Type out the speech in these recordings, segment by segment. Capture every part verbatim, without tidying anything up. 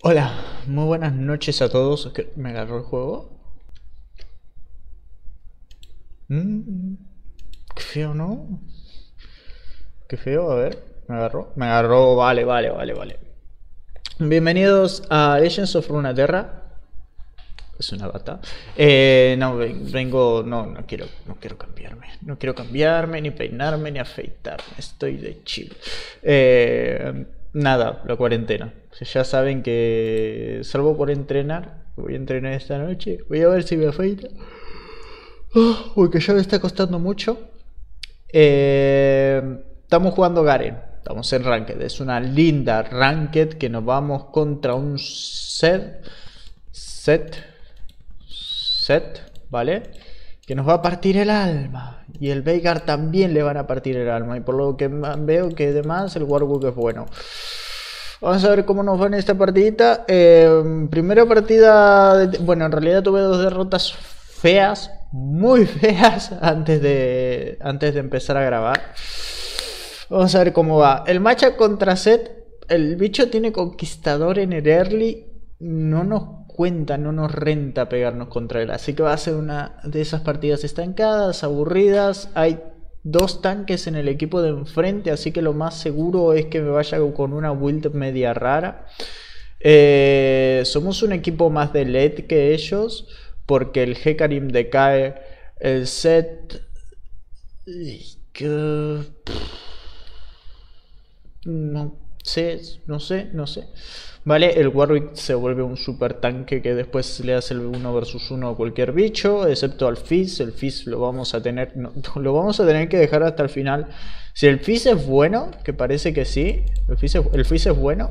Hola, muy buenas noches a todos. Es que me agarró el juego. Mm, qué feo, ¿no? Qué feo, a ver. Me agarró. Me agarró, vale, vale, vale, vale. Bienvenidos a Legends of Runeterra. Es una bata. Eh, no, vengo. No, no quiero, no quiero cambiarme. No quiero cambiarme, ni peinarme, ni afeitarme. Estoy de chill. Eh, nada, la cuarentena. O sea, ya saben que, salvo por entrenar, voy a entrenar esta noche. Voy a ver si me afeita. Oh, uy, que ya me está costando mucho. Eh, estamos jugando Garen. Estamos en Ranked. Es una linda Ranked que nos vamos contra un Zed. Set. Set, ¿vale? Que nos va a partir el alma. Y el Veigar también le van a partir el alma. Y por lo que veo que además el Warwick es bueno. Vamos a ver cómo nos va en esta partidita. Eh, primera partida... De... Bueno, en realidad tuve dos derrotas feas. Muy feas antes de, antes de empezar a grabar. Vamos a ver cómo va. El matchup contra Sett. El bicho tiene conquistador en el early. No nos cuenta, no nos renta pegarnos contra él, así que va a ser una de esas partidas estancadas, aburridas. Hay dos tanques en el equipo de enfrente, así que lo más seguro es que me vaya con una build media rara. Eh, somos un equipo más de L E D que ellos, porque el Hecarim decae, el Set... No sé, no sé, no sé. Vale, el Warwick se vuelve un super tanque que después le hace el uno versus uno a cualquier bicho, excepto al Fizz. El Fizz lo vamos a tener, no, lo vamos a tener que dejar hasta el final. Si el Fizz es bueno, que parece que sí, el Fizz es, el Fizz es bueno,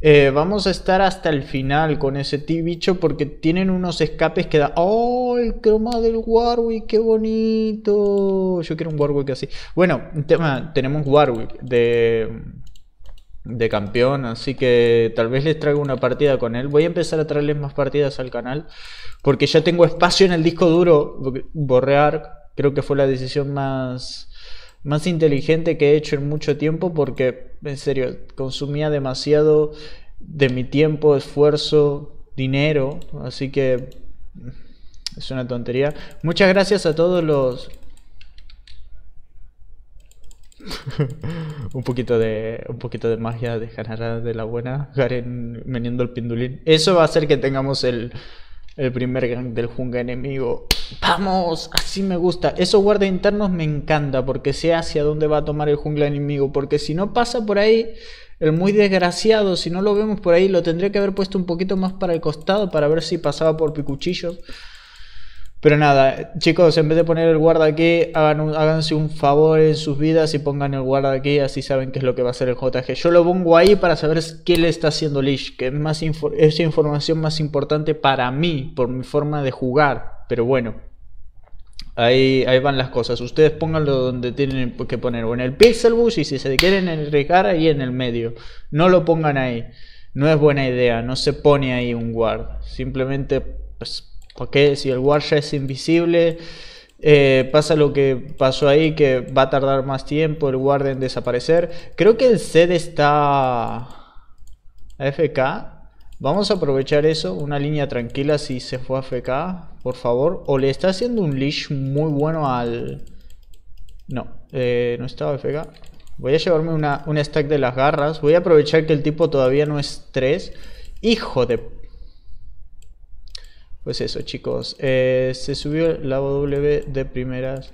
eh, vamos a estar hasta el final con ese bicho porque tienen unos escapes que da... ¡Oh, el croma del Warwick! ¡Qué bonito! Yo quiero un Warwick así. Bueno, tema, tenemos Warwick de... de campeón, así que tal vez les traiga una partida con él. Voy a empezar a traerles más partidas al canal porque ya tengo espacio en el disco duro. Borrear creo que fue la decisión más más inteligente que he hecho en mucho tiempo, porque en serio consumía demasiado de mi tiempo, esfuerzo, dinero, así que es una tontería. Muchas gracias a todos los... un poquito de un poquito de magia de Janara de la buena. Garen veniendo el pindulín. Eso va a hacer que tengamos el, el primer gank del jungla enemigo. Vamos, así me gusta. Esos guardias internos me encanta porque sé hacia dónde va a tomar el jungla enemigo, porque si no pasa por ahí el muy desgraciado, si no lo vemos por ahí, lo tendría que haber puesto un poquito más para el costado para ver si pasaba por picuchillos. Pero nada, chicos, en vez de poner el guarda aquí, hagan un, háganse un favor en sus vidas y pongan el guarda aquí, así saben qué es lo que va a hacer el J G. Yo lo pongo ahí para saber qué le está haciendo Lich, que es, más infor es información más importante para mí, por mi forma de jugar. Pero bueno, ahí, ahí van las cosas. Ustedes pónganlo donde tienen que poner, o en el pixel bush, y si se quieren enriquecer, ahí en el medio. No lo pongan ahí, no es buena idea, no se pone ahí un guard. Simplemente, pues... porque si el guard ya es invisible, eh, pasa lo que pasó ahí, que va a tardar más tiempo el guard en desaparecer. Creo que el Zed está A F K. Vamos a aprovechar eso, una línea tranquila si se fue A F K, por favor. O le está haciendo un leash muy bueno al... No, eh, no estaba A F K. Voy a llevarme una, un stack de las garras. Voy a aprovechar que el tipo todavía no es tres. Hijo de... Pues eso, chicos, eh, se subió la W de primeras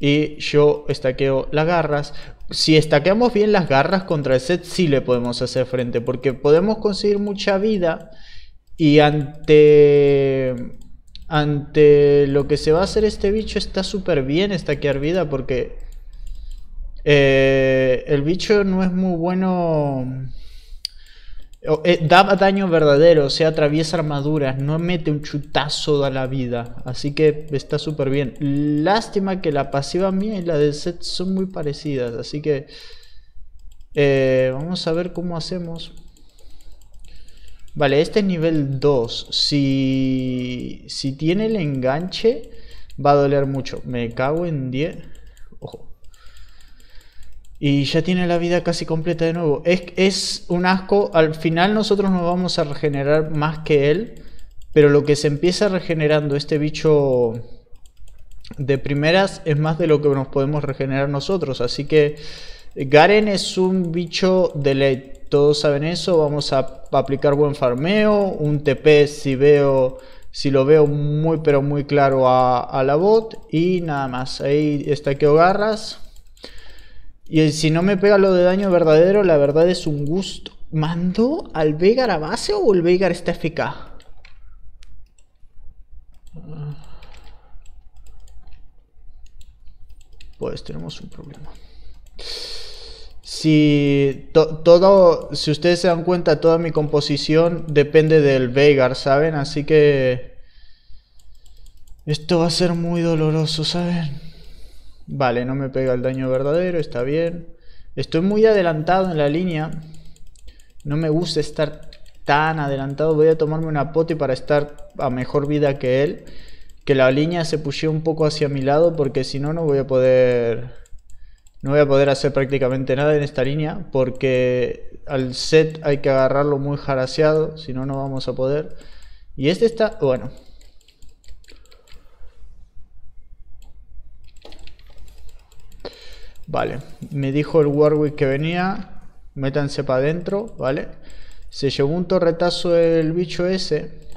y yo estaqueo las garras. Si estaqueamos bien las garras contra el Set, sí le podemos hacer frente, porque podemos conseguir mucha vida. Y ante, ante lo que se va a hacer este bicho, está súper bien estaquear vida, porque eh, el bicho no es muy bueno... Da daño verdadero, o sea, atraviesa armaduras, no mete un chutazo a la vida, así que está súper bien. Lástima que la pasiva mía y la del Set son muy parecidas, así que eh, vamos a ver cómo hacemos. Vale, este es nivel dos, si, si tiene el enganche va a doler mucho, me cago en diez, ojo. Y ya tiene la vida casi completa de nuevo. Es, es un asco. Al final nosotros nos vamos a regenerar más que él. Pero lo que se empieza regenerando este bicho de primeras es más de lo que nos podemos regenerar nosotros. Así que Garen es un bicho de ley. Todos saben eso. Vamos a aplicar buen farmeo. Un T P si veo... Si lo veo muy pero muy claro a, a la bot. Y nada más. Ahí estaqueo garras. Y si no me pega lo de daño verdadero, la verdad es un gusto. ¿Mandó al Veigar a base o el Veigar está eficaz? Pues tenemos un problema. Si, to, todo, si ustedes se dan cuenta, toda mi composición depende del Veigar, ¿saben? Así que esto va a ser muy doloroso, ¿saben? Vale, no me pega el daño verdadero, está bien. Estoy muy adelantado en la línea. No me gusta estar tan adelantado. Voy a tomarme una poti para estar a mejor vida que él. Que la línea se pushee un poco hacia mi lado, porque si no, no voy a poder... No voy a poder hacer prácticamente nada en esta línea, porque al Sett hay que agarrarlo muy jaraseado, si no, no vamos a poder. Y este está... bueno. Vale, me dijo el Warwick que venía, métanse para adentro, ¿vale? Se llevó un torretazo el bicho ese.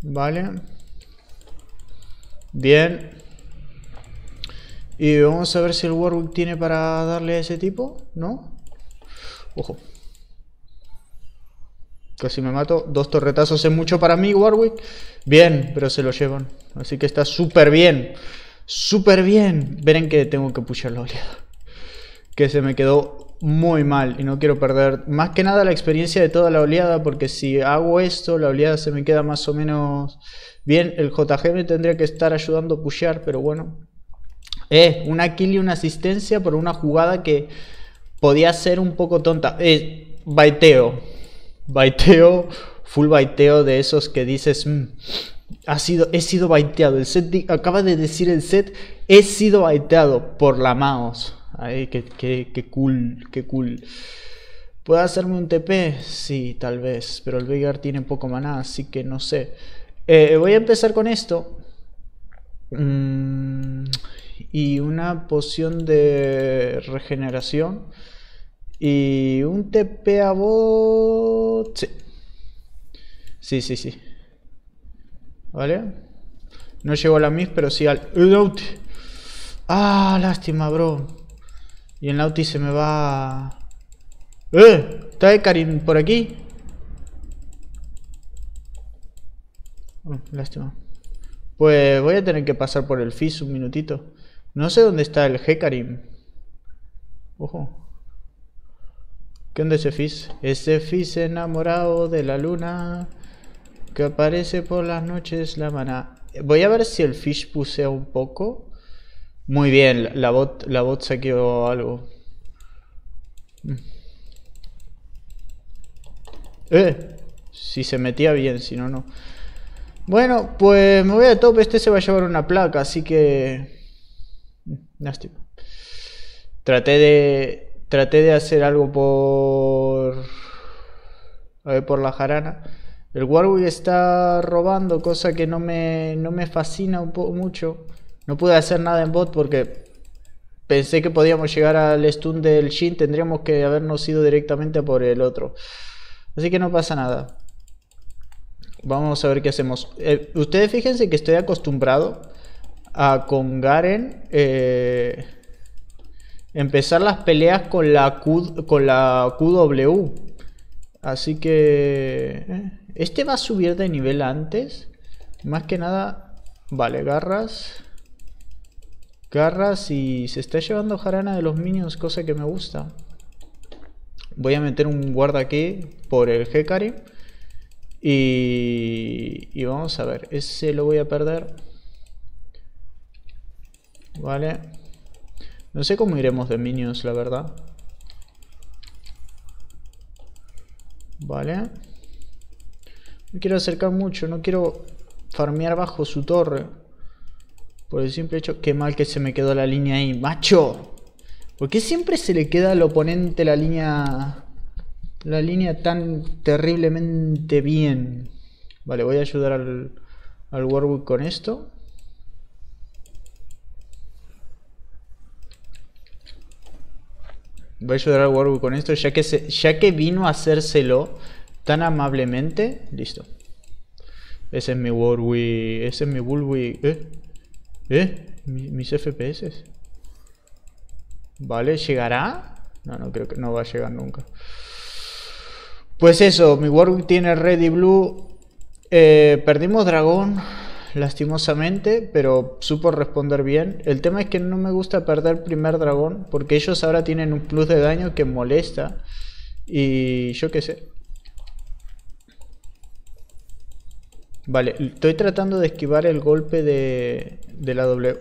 Vale. Bien. Y vamos a ver si el Warwick tiene para darle a ese tipo, ¿no? Ojo. Casi me mato. Dos torretazos es mucho para mí, Warwick. Bien, pero se lo llevan. Así que está súper bien. Súper bien. Verán que tengo que pushar la oleada. Que se me quedó muy mal y no quiero perder. Más que nada la experiencia de toda la oleada, porque si hago esto, la oleada se me queda más o menos bien. El J G me tendría que estar ayudando a pushear, pero bueno. Eh, una kill y una asistencia por una jugada que podía ser un poco tonta. Eh, baiteo. Baiteo, full baiteo de esos que dices, mm, ha sido, he sido baiteado. El Sett acaba de decir el Sett, he sido baiteado por la Maos. Ay, qué, qué, qué cool, qué cool. ¿Puedo hacerme un T P? Sí, tal vez, pero el Veigar tiene poco maná, así que no sé. Eh, voy a empezar con esto. Mmm... Y una poción de regeneración. Y un T P a bot. Sí. Sí, sí, sí. ¿Vale? No llegó a la Miss, pero sí al Nauti. Ah, lástima, bro. Y el Nauti se me va. ¡Eh! ¿Está Hecarim por aquí? Oh, lástima. Pues voy a tener que pasar por el Fizz un minutito. No sé dónde está el Hecarim. Ojo. ¿Qué onda ese Fizz? Ese Fizz enamorado de la luna que aparece por las noches la maná. Voy a ver si el Fizz pusea un poco. Muy bien, la bot, la bot saqueó algo. Eh, si se metía bien, si no, no. Bueno, pues me voy a top. Este se va a llevar una placa, así que... lástima. Traté de traté de hacer algo por a ver, por la jarana. El Warwick está robando, cosa que no me no me fascina un poco mucho. No pude hacer nada en bot porque pensé que podíamos llegar al stun del Jhin, tendríamos que habernos ido directamente por el otro. Así que no pasa nada. Vamos a ver qué hacemos. Eh, ustedes fíjense que estoy acostumbrado a con Garen eh, empezar las peleas con la, Q, con la Q W. Así que... Eh, este va a subir de nivel antes. Más que nada... Vale, garras. Garras y se está llevando jarana de los minions, cosa que me gusta. Voy a meter un guarda aquí por el Hecarim. Y, y vamos a ver. Ese lo voy a perder. Vale. No sé cómo iremos de minions, la verdad. Vale. No quiero acercar mucho. No quiero farmear bajo su torre. Por el simple hecho... Qué mal que se me quedó la línea ahí, macho. ¿Por qué siempre se le queda al oponente la línea... La línea tan terriblemente bien? Vale, voy a ayudar al, al Warwick con esto. Voy a ayudar al Warwick con esto, ya que, se, ya que vino a hacérselo tan amablemente. Listo. Ese es mi Warwick. Ese es mi Bullwick. ¿Eh? ¿Eh? ¿Mis F P S? Vale, ¿llegará? No, no creo que no va a llegar nunca. Pues eso, mi Warwick tiene red y blue. Eh, perdimos dragón, lastimosamente, pero supo responder bien. El tema es que no me gusta perder primer dragón, porque ellos ahora tienen un plus de daño que molesta. Y yo qué sé. Vale, estoy tratando de esquivar el golpe de, de la W.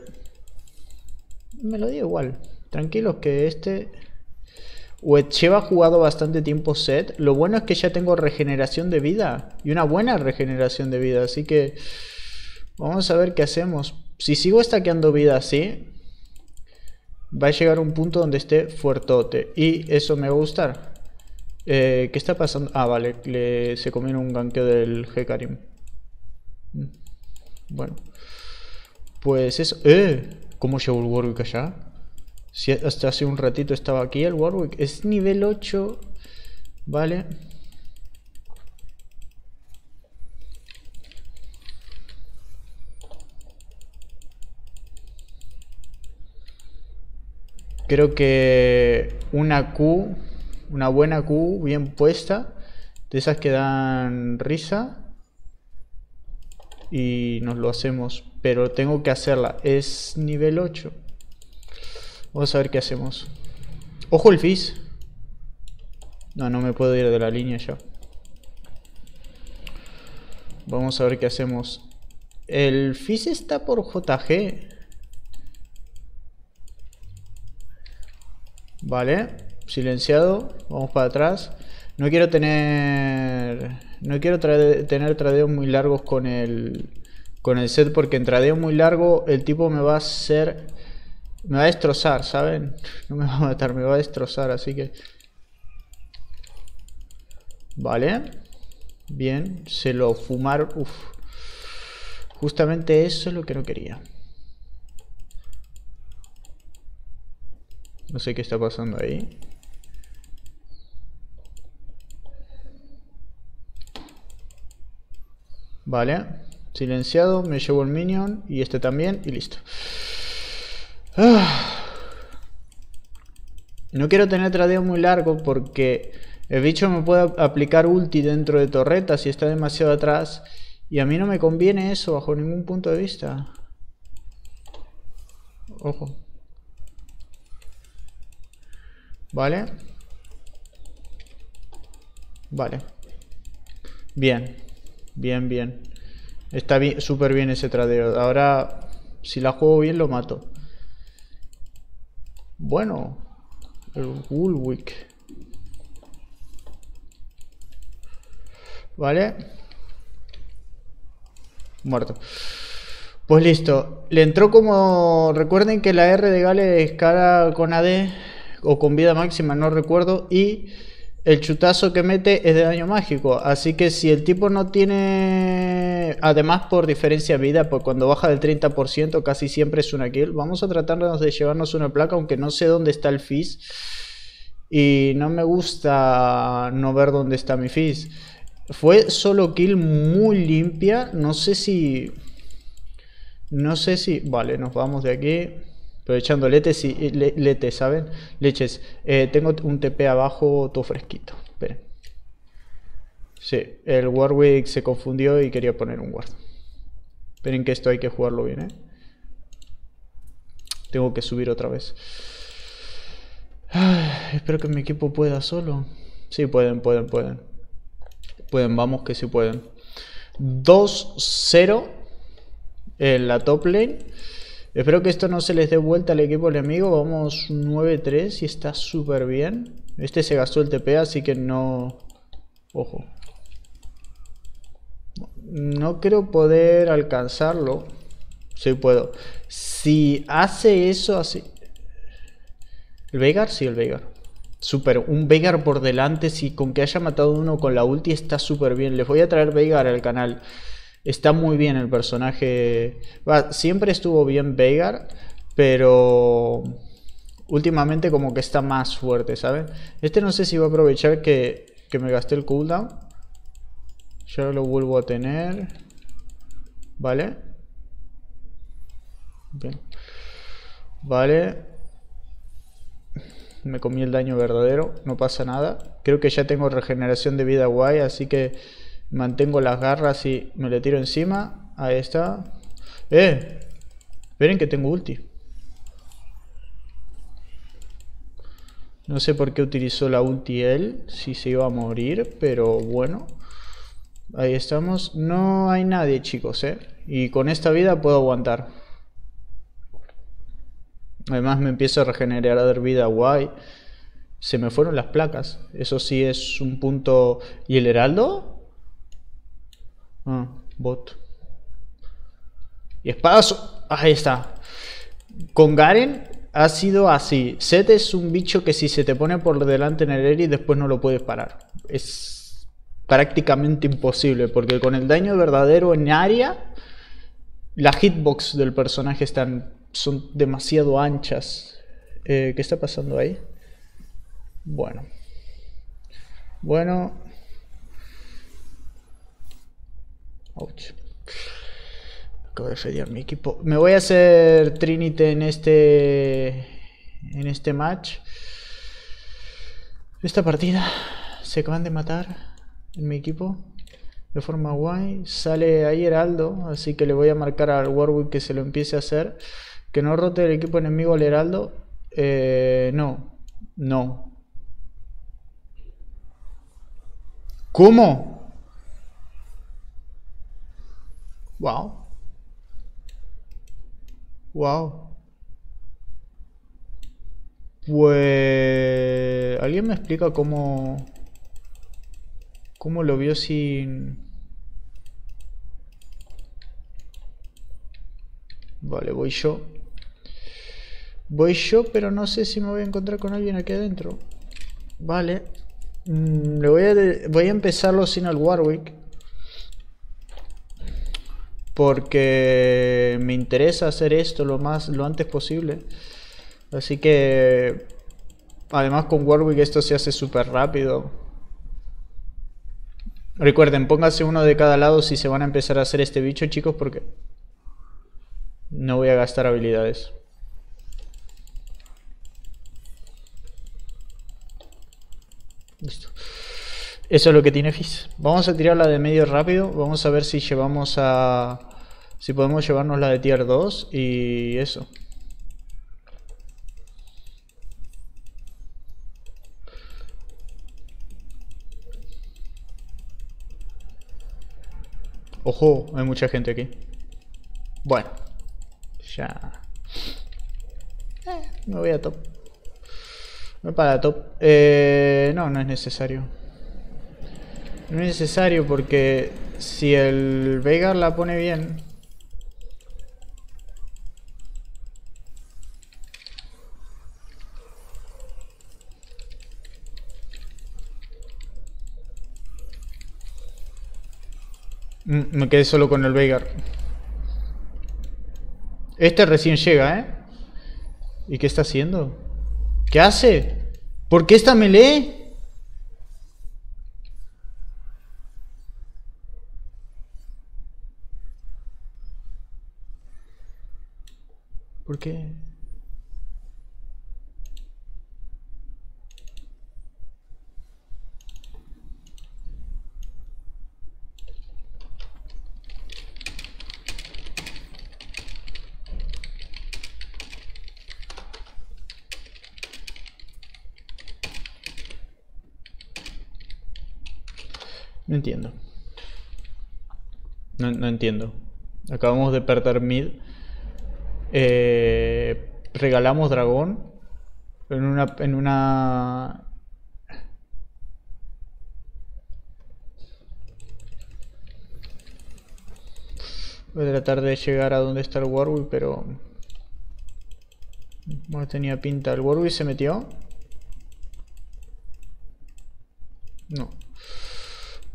Me lo dio igual. Tranquilos que este... Lleva jugado bastante tiempo Sett. Lo bueno es que ya tengo regeneración de vida. Y una buena regeneración de vida. Así que... Vamos a ver qué hacemos. Si sigo stackeando vida así... Va a llegar un punto donde esté fuertote. Y eso me va a gustar. Eh, ¿Qué está pasando? Ah, vale. Le, se comió un ganqueo del Hecarim. Bueno. Pues eso... ¡Eh! ¿Cómo llegó el Warwick allá? Si hasta hace un ratito estaba aquí el Warwick. Es nivel ocho. Vale. Creo que una Q, una buena Q bien puesta, de esas que dan risa, y nos lo hacemos. Pero tengo que hacerla. Es nivel ocho. Vamos a ver qué hacemos. ¡Ojo el Fizz! No, no me puedo ir de la línea ya. Vamos a ver qué hacemos. El Fizz está por J G. Vale. Silenciado. Vamos para atrás. No quiero tener... No quiero tra- tener tradeos muy largos con el... Con el Sett, porque en tradeo muy largo el tipo me va a hacer... Me va a destrozar, ¿saben? No me va a matar, me va a destrozar, así que... Vale. Bien, se lo fumaron. Uf. Justamente eso es lo que no quería. No sé qué está pasando ahí. Vale. Silenciado, me llevo el minion y este también y listo. No quiero tener tradeo muy largo porque el bicho me puede aplicar ulti dentro de torreta si está demasiado atrás. Y a mí no me conviene eso bajo ningún punto de vista. Ojo. Vale. Vale. Bien. Bien, bien. Está bien, súper bien ese tradeo. Ahora, si la juego bien, lo mato. Bueno, el Woolwick. Vale. Muerto. Pues listo. Le entró como... Recuerden que la R de Gale es cara con A D o con vida máxima, no recuerdo. Y el chutazo que mete es de daño mágico. Así que si el tipo no tiene... Además por diferencia de vida, por cuando baja del treinta por ciento casi siempre es una kill. Vamos a tratarnos de llevarnos una placa, aunque no sé dónde está el Fizz. Y no me gusta no ver dónde está mi Fizz. Fue solo kill muy limpia. No sé si... No sé si... Vale, nos vamos de aquí. Aprovechando letes y le, letes, ¿saben? Leches. Eh, tengo un T P abajo todo fresquito. Esperen. Sí, el Warwick se confundió y quería poner un guard. Esperen que esto hay que jugarlo bien, ¿eh? Tengo que subir otra vez. Ah, espero que mi equipo pueda solo. Sí, pueden, pueden, pueden. Pueden, vamos que sí pueden. dos cero en la top lane. Espero que esto no se les dé vuelta al equipo enemigo. Vamos nueve tres y está súper bien. Este se gastó el T P, así que no... Ojo. No creo poder alcanzarlo. Sí puedo. Si hace eso así. ¿El Veigar? Sí, el Veigar. Súper. Un Veigar por delante. Si con que haya matado uno con la ulti está súper bien. Les voy a traer Veigar al canal. Está muy bien el personaje. Va, siempre estuvo bien Veigar. Pero últimamente como que está más fuerte, ¿saben? Este no sé si va a aprovechar que, que me gasté el cooldown. Yo lo vuelvo a tener. Vale. Bien. Vale. Me comí el daño verdadero. No pasa nada. Creo que ya tengo regeneración de vida guay. Así que mantengo las garras y me le tiro encima. Ahí está. ¡Eh! Esperen que tengo ulti. No sé por qué utilizó la ulti él. Si se iba a morir. Pero bueno. Ahí estamos. No hay nadie, chicos, ¿eh? Y con esta vida puedo aguantar. Además me empiezo a regenerar vida guay. Se me fueron las placas. Eso sí es un punto. ¿Y el heraldo? Ah, bot. Y espadazo. Ahí está. Con Garen ha sido así. Zed es un bicho que si se te pone por delante en el Eri después no lo puedes parar. Es prácticamente imposible. Porque con el daño verdadero en área, la hitbox del personaje es tan... son demasiado anchas. eh, ¿Qué está pasando ahí? Bueno. Bueno. Ouch. Acabo de fedear mi equipo. Me voy a hacer Trinity en este... En este match. Esta partida. Se acaban de matar en mi equipo. De forma guay. Sale ahí Heraldo. Así que le voy a marcar al Warwick que se lo empiece a hacer. Que no rote el equipo enemigo al heraldo. Eh, no. No. ¿Cómo? Wow. Wow. Pues... ¿Alguien me explica cómo... cómo lo vio sin...? Vale, voy yo. Voy yo, pero no sé si me voy a encontrar con alguien aquí adentro. Vale. Mm, le voy, a voy a empezarlo sin el Warwick. Porque me interesa hacer esto lo, más, lo antes posible. Así que... además con Warwick esto se hace súper rápido. Recuerden, pónganse uno de cada lado si se van a empezar a hacer este bicho, chicos, porque... no voy a gastar habilidades. Listo. Eso es lo que tiene Fizz. Vamos a tirar la de medio rápido. Vamos a ver si llevamos a... si podemos llevarnos la de tier dos. Y eso. Ojo, hay mucha gente aquí. Bueno. Ya. Eh, me voy a top. Me para top. Eh, no, no es necesario. No es necesario porque si el Veigar la pone bien. Mm, me quedé solo con el Veigar. Este recién llega, ¿eh? ¿Y qué está haciendo? ¿Qué hace? ¿Por qué esta melee? ¿Por qué? No entiendo. No, no entiendo. Acabamos de perder mid. Eh, regalamos dragón. En una... En una... Voy a tratar de llegar a donde está el Warwick, pero... no tenía pinta. ¿El Warwick se metió? No.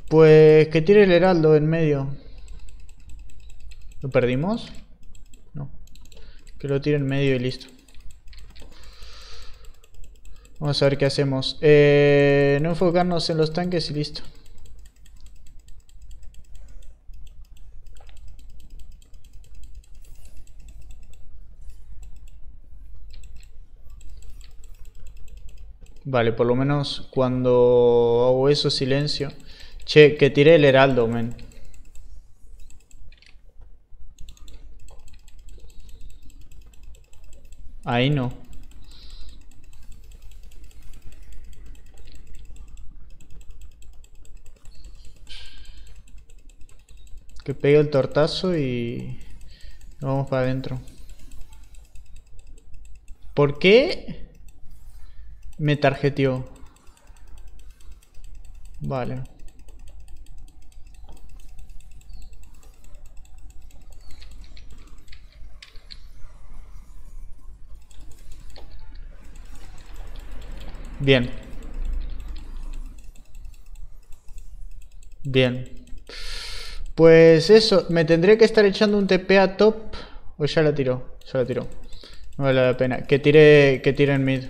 Pues que tire el heraldo en medio. ¿Lo perdimos? No. Que lo tire en medio y listo. Vamos a ver qué hacemos. Eh, no enfocarnos en los tanques y listo. Vale, por lo menos cuando hago eso, silencio. Che, que tiré el heraldo, men. Ahí no. Que pegue el tortazo y... nos vamos para adentro. ¿Por qué...? Me tarjeteó. Vale. Bien. Bien. Pues eso. Me tendría que estar echando un T P a top. O ya la tiró. Ya la tiró. No vale la pena. Que tire, que tire en mid.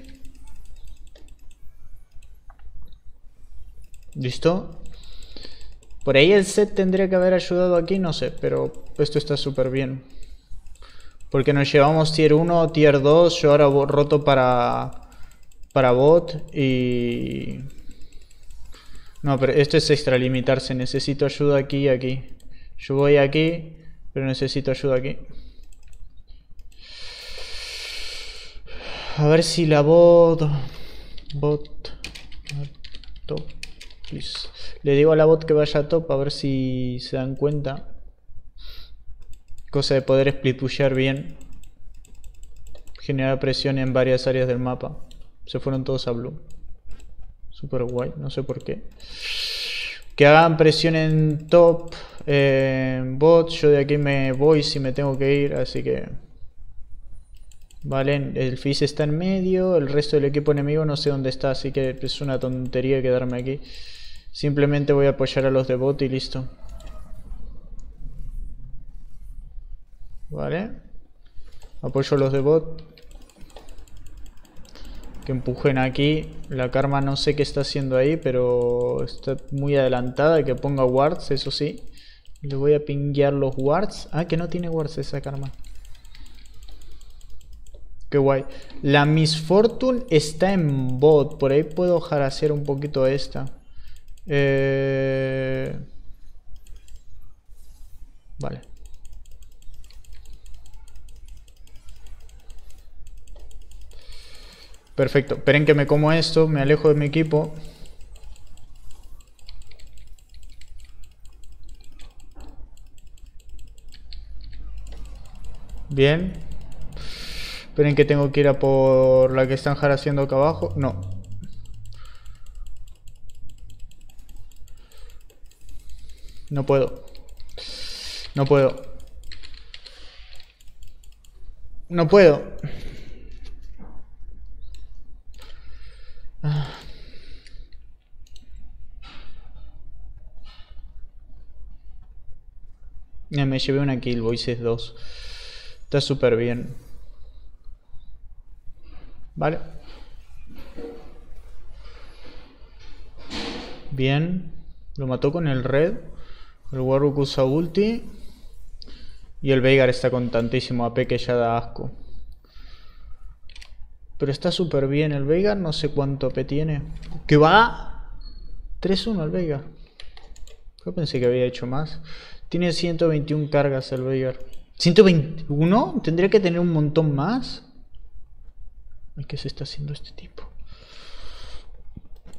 ¿Listo? Por ahí el Sett tendría que haber ayudado aquí, no sé, pero esto está súper bien. Porque nos llevamos tier uno, tier dos, yo ahora roto para, para bot y... no, pero esto es extralimitarse, necesito ayuda aquí y aquí. Yo voy aquí, pero necesito ayuda aquí. A ver si la bot... bot... top. Please. Le digo a la bot que vaya a top a ver si se dan cuenta. Cosa de poder split pushear bien. Generar presión en varias áreas del mapa. Se fueron todos a blue. Super guay, no sé por qué. Que hagan presión en top, eh, bot. Yo de aquí me voy si me tengo que ir, así que... vale, el Fizz está en medio, el resto del equipo enemigo no sé dónde está, así que es una tontería quedarme aquí. Simplemente voy a apoyar a los de bot y listo. Vale. Apoyo a los de bot. Que empujen aquí. La Karma no sé qué está haciendo ahí, pero está muy adelantada. Que ponga wards, eso sí. Le voy a pinguear los wards. Ah, que no tiene wards esa Karma. Qué guay. La Miss Fortune está en bot. Por ahí puedo harasear un poquito a esta. Eh... Vale. Perfecto. Esperen que me como esto. Me alejo de mi equipo. Bien. Esperen que tengo que ir a por la que están haraseando acá abajo. No. No puedo. No puedo. No puedo. Ah. Ya me llevé una kill, Voices dos. Está súper bien. Vale. Bien. Lo mató con el red. El Warwick usa ulti. Y el Veigar está con tantísimo A P que ya da asco. Pero está súper bien. El Veigar no sé cuánto A P tiene. ¡Que va! tres uno el Veigar. Yo pensé que había hecho más. Tiene ciento veintiuna cargas el Veigar. ¿ciento veintiuno? Tendría que tener un montón más. ¿Qué se está haciendo este tipo?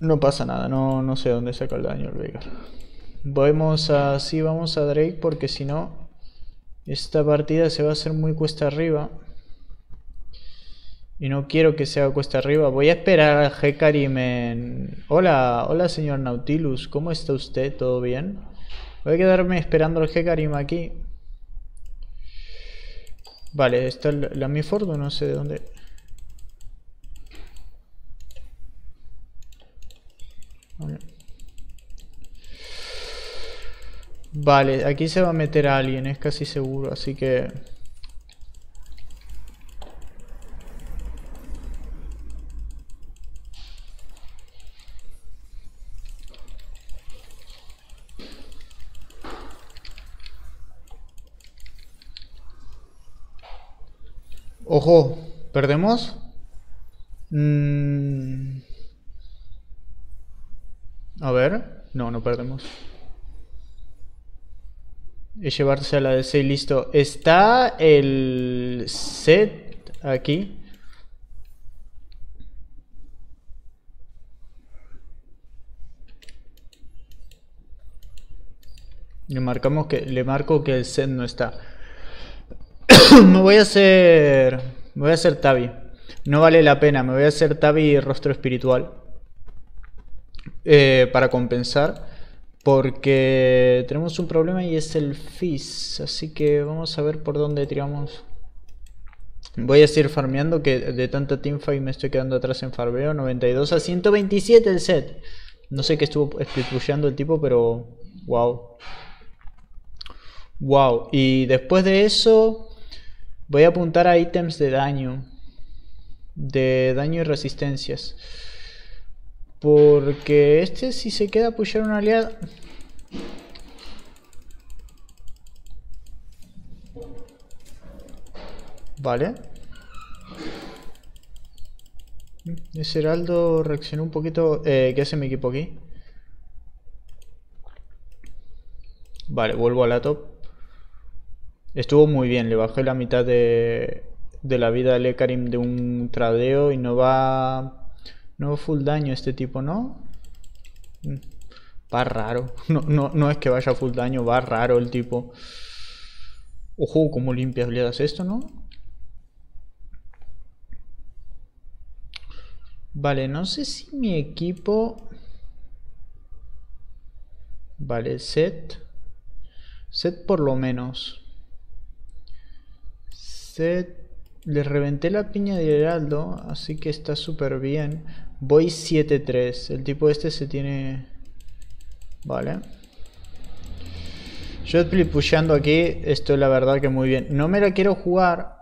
No pasa nada, no, no sé dónde saca el daño el Veigar. Vamos a... sí, vamos a Drake porque si no... esta partida se va a hacer muy cuesta arriba. Y no quiero que sea cuesta arriba. Voy a esperar a Hecarim en... Hola, hola señor Nautilus, ¿cómo está usted? ¿Todo bien? Voy a quedarme esperando al Hecarim aquí. Vale, está la, la Miss Fortune, no sé de dónde. Vale. Vale, aquí se va a meter a alguien, es casi seguro, así que... Ojo, ¿perdemos? Mm... A ver, no, no perdemos. Y llevarse a la de seis, listo. Está el Zed aquí. Le marcamos que le marco que el Zed no está. Me voy a hacer me voy a hacer Tabi. No vale la pena, me voy a hacer Tabi rostro espiritual. Eh, para compensar, porque tenemos un problema y es el Fizz, así que vamos a ver por dónde tiramos. Voy a seguir farmeando, que de tanta teamfight me estoy quedando atrás en farmeo. Noventa y dos a ciento veintisiete el Set. No sé qué estuvo explicando el tipo, pero wow. Wow, y después de eso voy a apuntar a ítems de daño. De daño y resistencias. Porque este, si se queda a apoyar un aliado. Vale. Ese heraldo reaccionó un poquito. Eh, ¿Qué hace mi equipo aquí? Vale, vuelvo a la top. Estuvo muy bien, le bajé la mitad de, de la vida al Hecarim de un tradeo y no va... No full daño este tipo, ¿no? Va raro. No, no, no es que vaya full daño, va raro el tipo. Ojo, como limpias le das esto, ¿no? Vale, no sé si mi equipo... Vale, Set. Set por lo menos. Set. Le reventé la piña de heraldo, así que está súper bien. Voy siete tres. El tipo este se tiene... Vale. Yo estoy pusheando aquí. Esto es la verdad que muy bien. No me la quiero jugar.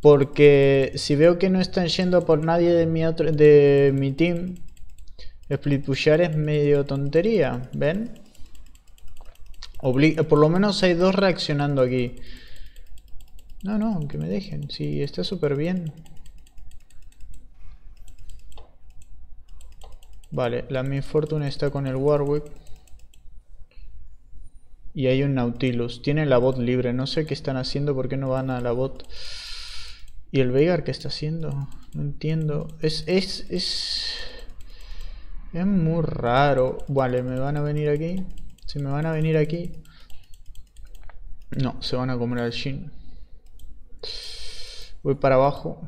Porque si veo que no están yendo por nadie de mi, otro, de mi team. Split pushear es medio tontería. ¿Ven? Obli- por lo menos hay dos reaccionando aquí. No, no, aunque me dejen, sí, está súper bien. Vale, la Miss Fortune está con el Warwick. Y hay un Nautilus, tiene la bot libre, no sé qué están haciendo, por qué no van a la bot. ¿Y el Veigar qué está haciendo? No entiendo, es, es, es... Es muy raro. Vale, me van a venir aquí, si me van a venir aquí... No, se van a comer al Jhin. Voy para abajo.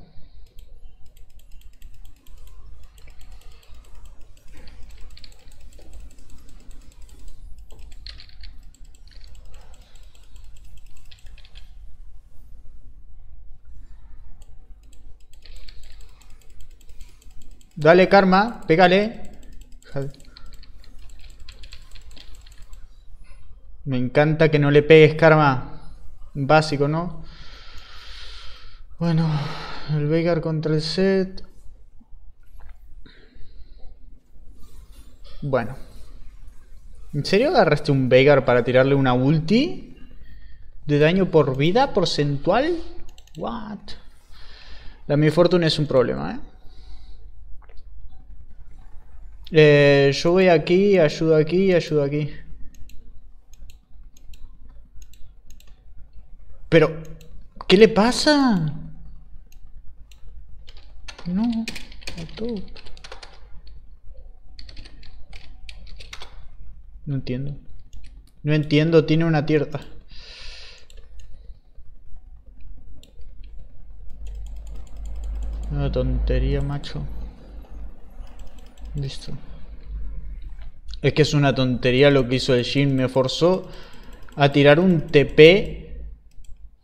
Dale, Karma, pégale. Me encanta que no le pegues, Karma. Básico, ¿no? Bueno, el Veigar contra el Set. Bueno. ¿En serio agarraste un Veigar para tirarle una ulti? ¿De daño por vida porcentual? What? La Miss Fortune es un problema, ¿eh? eh yo voy aquí, ayudo aquí, ayudo aquí. Pero, ¿qué le pasa? No, a todo. No entiendo. No entiendo, tiene una tierra. Una tontería, macho. Listo. Es que es una tontería lo que hizo el Jhin. Me forzó a tirar un T P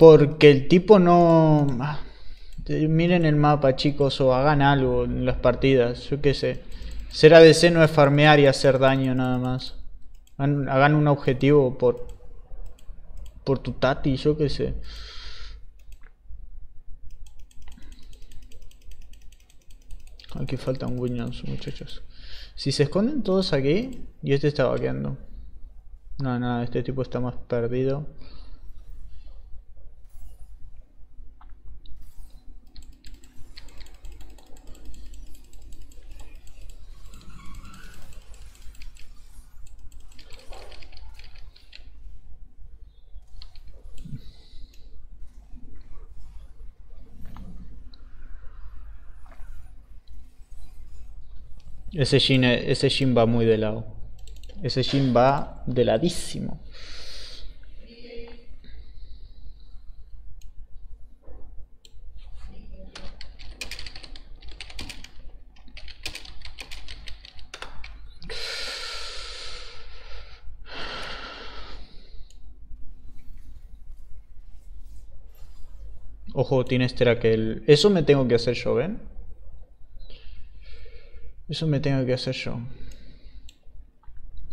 Porque el tipo no... Miren el mapa, chicos, o hagan algo en las partidas, yo qué sé. Ser A D C no es farmear y hacer daño nada más. Hagan un objetivo por... por tu tati, yo qué sé. Aquí faltan Winions, muchachos. Si se esconden todos aquí... Y este está vaqueando. No, nada, este tipo está más perdido. Ese Jhin, ese Jhin va muy de lado. Ese Jhin va de ladísimo. Ojo, tiene Esterak el... Eso me tengo que hacer yo, ¿ven? Eso me tengo que hacer yo.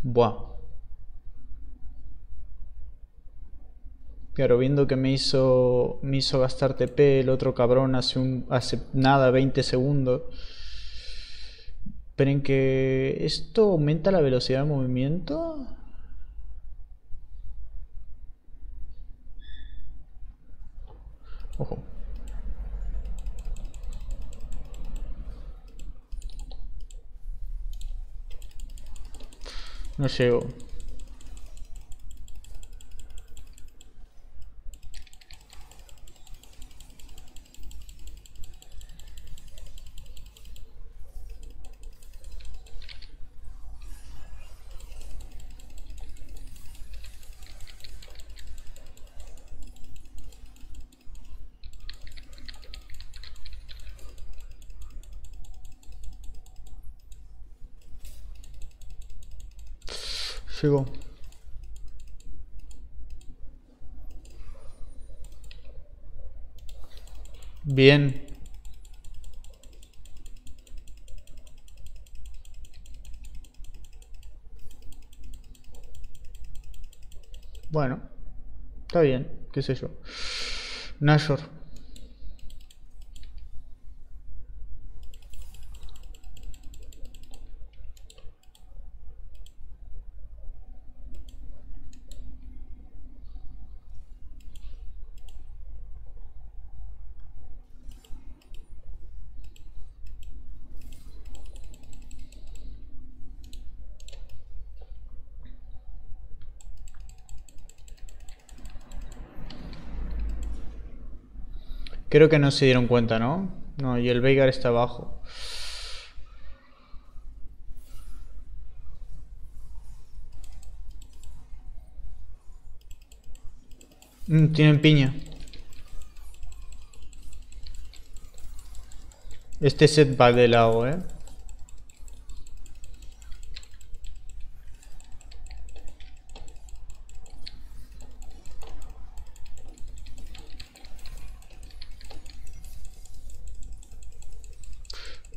Buah. Claro, viendo que me hizo me hizo gastar T P el otro cabrón hace un hace nada, veinte segundos. Esperen que... ¿Esto aumenta la velocidad de movimiento? Ojo. No llego. Llegó. Bien. Bueno, está bien, qué sé yo. Nashor. Creo que no se dieron cuenta, ¿no? No, y el Veigar está abajo. Mm, tienen piña. Este set va de lado, ¿eh?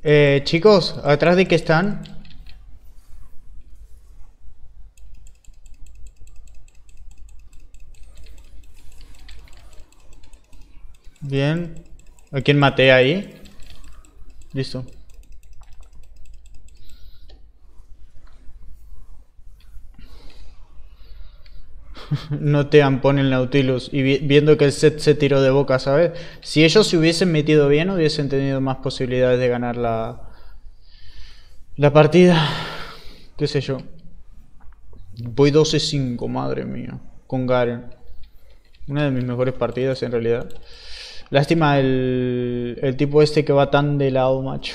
Eh, chicos, ¿atrás de qué están? Bien. ¿A quién maté ahí? Listo. No te ampone el Nautilus. Y vi viendo que el Sett se tiró de boca, ¿sabes? Si ellos se hubiesen metido bien, hubiesen tenido más posibilidades de ganar la, la partida. Qué sé yo. Voy doce cinco, madre mía. Con Garen. Una de mis mejores partidas, en realidad. Lástima el, el tipo este que va tan de lado, macho.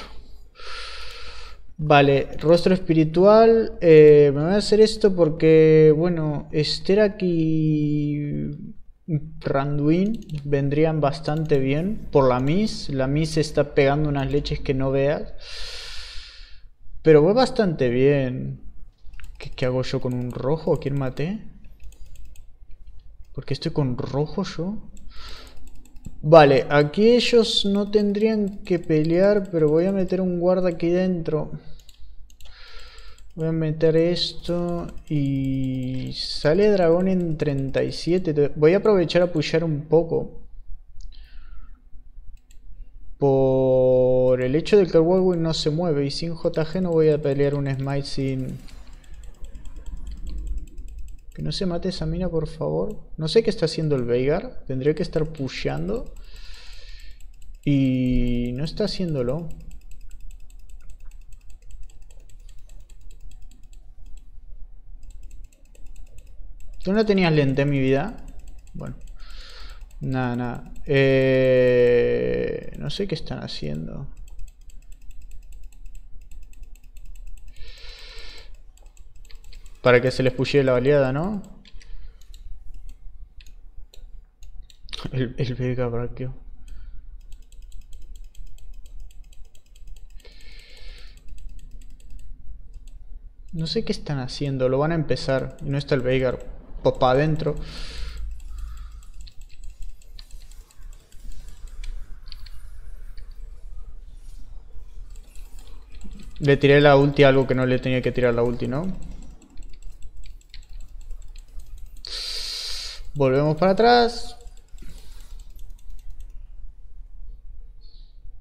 Vale, rostro espiritual, eh, me voy a hacer esto porque, bueno, Esterak y Randuin vendrían bastante bien por la Miss. La Miss está pegando unas leches que no veas, pero voy bastante bien. ¿Qué, qué hago yo con un rojo? ¿A quién maté? ¿Por qué estoy con rojo yo? Vale, aquí ellos no tendrían que pelear, pero voy a meter un guarda aquí dentro. Voy a meter esto y sale dragón en treinta y siete. Voy a aprovechar a pushar un poco. Por el hecho de que el Warwick no se mueve y sin J G no voy a pelear un smite sin... Que no se mate esa mina, por favor. No sé qué está haciendo el Veigar. Tendría que estar pusheando. Y no está haciéndolo. ¿Tú no tenías lente en mi vida? Bueno. Nada, nada. Eh, no sé qué están haciendo. Para que se les pushee la baleada, ¿no? El, el Veigar braqueó. No sé qué están haciendo, lo van a empezar. Y no está el Veigar. Papá adentro. Le tiré la ulti a algo que no le tenía que tirar la ulti, ¿no? Volvemos para atrás.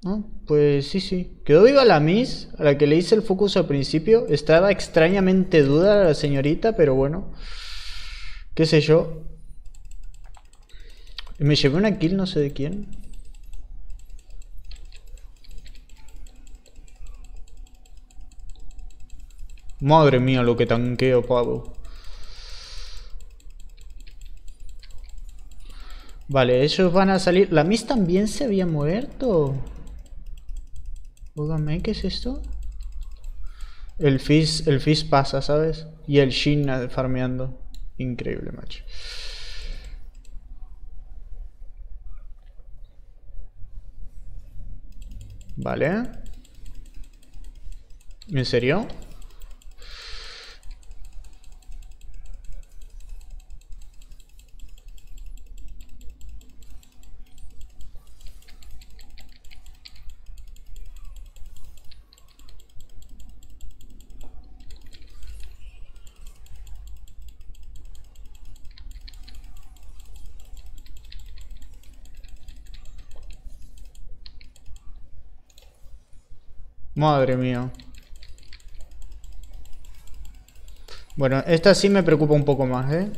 ¿No? Pues sí, sí. Quedó viva la Miss, a la que le hice el focus al principio. Estaba extrañamente duda la señorita, pero bueno. Qué sé yo. Me llevé una kill, no sé de quién. Madre mía, lo que tanqueo, pavo. Vale, ellos van a salir. ¿La Miss también se había muerto? Óigame, ¿qué es esto? El Fizz, el Fizz pasa, ¿sabes? Y el Jhin farmeando. Increíble, macho. Vale. ¿En serio? Madre mía. Bueno, esta sí me preocupa un poco más, ¿eh?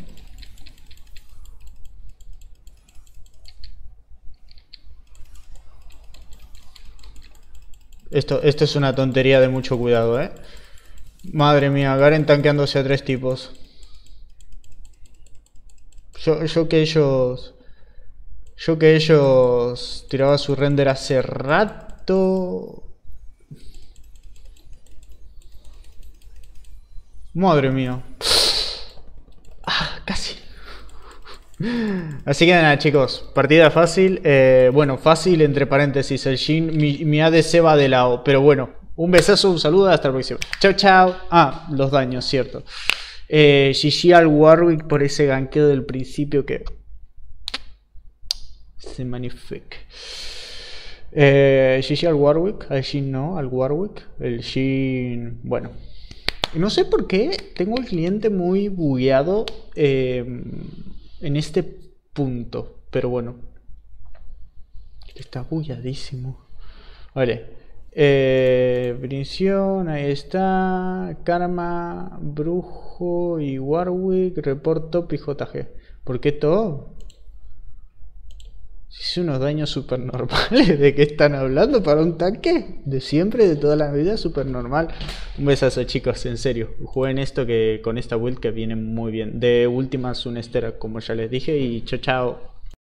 Esto, esto es una tontería de mucho cuidado, ¿eh? Madre mía, Garen tanqueándose a tres tipos. Yo, yo que ellos... Yo que ellos... Tiraba su render hace rato... Madre mía. Ah, casi. Así que nada, chicos. Partida fácil. Eh, bueno, fácil entre paréntesis. El Jhin, mi, mi A D C va de lado. Pero bueno, un besazo, un saludo. Hasta el próximo. Chao, chao. Ah, los daños, cierto. Eh, G G al Warwick por ese ganqueo del principio que... Se magnifica. Eh, G G al Warwick. Al Jhin no, al Warwick. El Jhin... Bueno. No sé por qué tengo el cliente muy bugueado eh, en este punto, pero bueno. Está bugueadísimo. Vale. Eh, Prisión, ahí está. Karma, Brujo y Warwick, Report Top y J G. ¿Por qué todo? Hice unos daños super normales. ¿De qué están hablando para un tanque? De siempre, de toda la vida, super normal. Un besazo, chicos, en serio. Jueguen esto que con esta build que viene muy bien. De últimas un Esterak, como ya les dije. Y chao, chao.